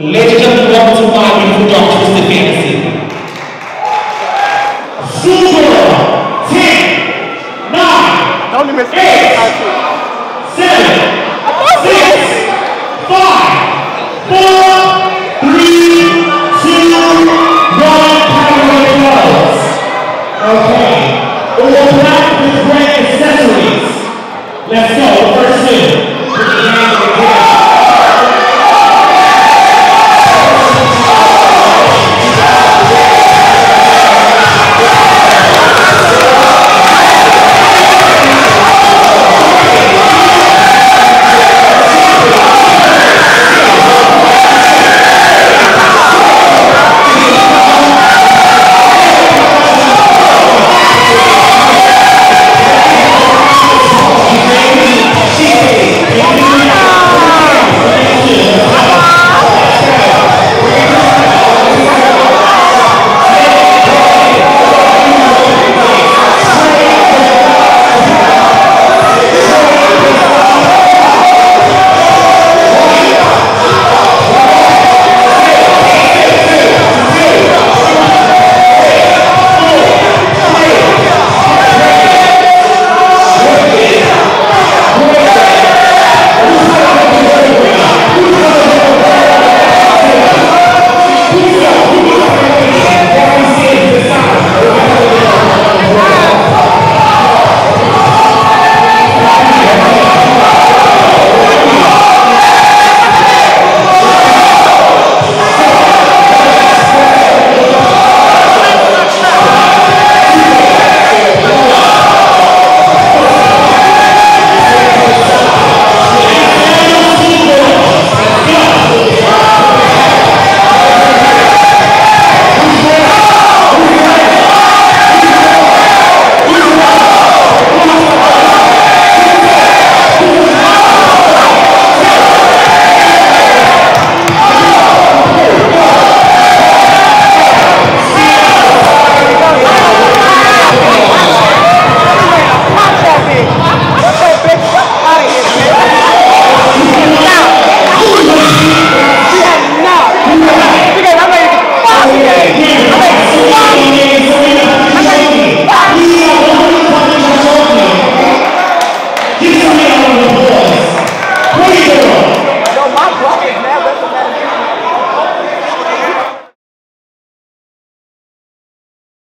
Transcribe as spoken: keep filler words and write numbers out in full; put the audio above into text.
Ladies and gentlemen, welcome to my beautiful dog, Mister Fantasy. Super! ten, nine, eight,